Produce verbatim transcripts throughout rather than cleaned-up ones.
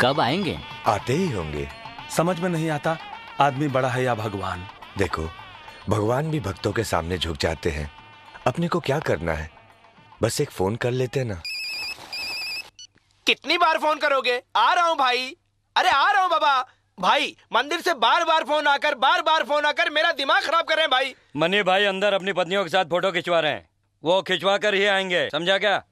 कब आएंगे? आते ही होंगे। समझ में नहीं आता आदमी बड़ा है या भगवान। देखो भगवान भी भक्तों के सामने झुक जाते हैं। अपने को क्या करना है, बस एक फोन कर लेते ना। कितनी बार फोन करोगे? आ रहा हूँ भाई, अरे आ रहा हूँ बाबा। भाई मंदिर से बार बार फोन आकर बार बार फोन आकर मेरा दिमाग खराब कर रहे हैं भाई। मनी भाई अंदर अपनी पत्नियों के साथ फोटो खिंचवा रहे हैं, वो खिंचवा कर ही आएंगे, समझा क्या?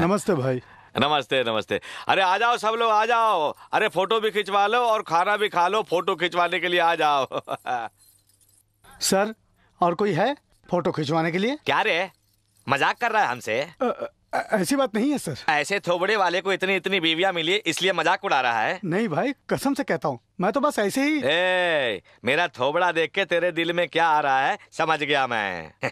नमस्ते भाई। नमस्ते नमस्ते। अरे आ जाओ सब लोग, आ जाओ। अरे फोटो भी खिंचवा लो और खाना भी खा लो, फोटो खिंचवाने के लिए आ जाओ। सर और कोई है फोटो खिंचवाने के लिए? क्या रे मजाक कर रहा है हमसे? ऐसी बात नहीं है सर। ऐसे थोबड़े वाले को इतनी इतनी बीवियां मिली इसलिए मजाक उड़ा रहा है? नहीं भाई कसम से कहता हूँ, मैं तो बस ऐसे ही। ए, मेरा थोबड़ा देख के तेरे दिल में क्या आ रहा है समझ गया मैं।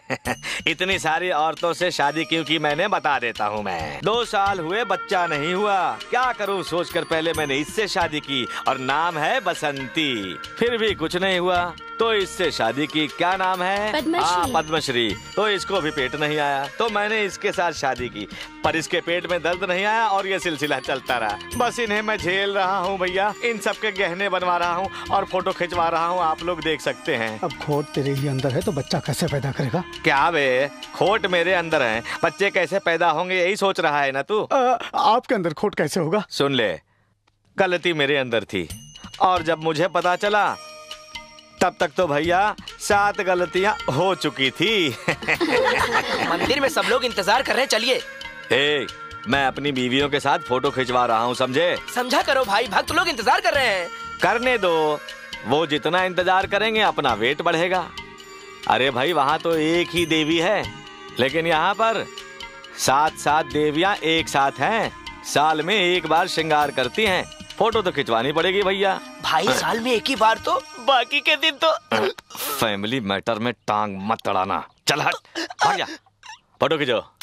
इतनी सारी औरतों से शादी क्यों की मैंने बता देता हूँ मैं। दो साल हुए बच्चा नहीं हुआ, क्या करूँ सोचकर पहले मैंने इससे शादी की और नाम है बसंती, फिर भी कुछ नहीं हुआ तो इससे शादी की, क्या नाम है? पद्मश्री। पद्मश्री, तो इसको भी पेट नहीं आया तो मैंने इसके साथ शादी की, पर इसके पेट में दर्द नहीं आया और ये सिलसिला चलता रहा। बस इन्हें मैं झेल रहा हूँ भैया, इन सबके गहने बनवा रहा हूँ और फोटो खिंचवा रहा हूँ, आप लोग देख सकते हैं। अब खोट तेरे ही अंदर है तो बच्चा कैसे पैदा करेगा? क्या बे, खोट मेरे अंदर है, बच्चे कैसे पैदा होंगे यही सोच रहा है ना तू? आपके अंदर खोट कैसे होगा? सुन ले, गलती मेरे अंदर थी और जब मुझे पता चला तब तक तो भैया सात गलतियाँ हो चुकी थी। मंदिर में सब लोग इंतजार कर रहे हैं, चलिए। ए, मैं अपनी बीवियों के साथ फोटो खिंचवा रहा हूँ, समझे? समझा करो भाई, भक्त लोग इंतजार कर रहे हैं। करने दो, वो जितना इंतजार करेंगे अपना वेट बढ़ेगा। अरे भाई वहाँ तो एक ही देवी है, लेकिन यहाँ पर सात सात देवियाँ एक साथ हैं, साल में एक बार श्रृंगार करती हैं। फोटो तो खिंचवानी पड़ेगी भैया। भाई साल में एक ही बार, तो बाकी के दिन तो फैमिली मैटर में टांग मत अड़ाना। चल हट, फोटो खिंचो।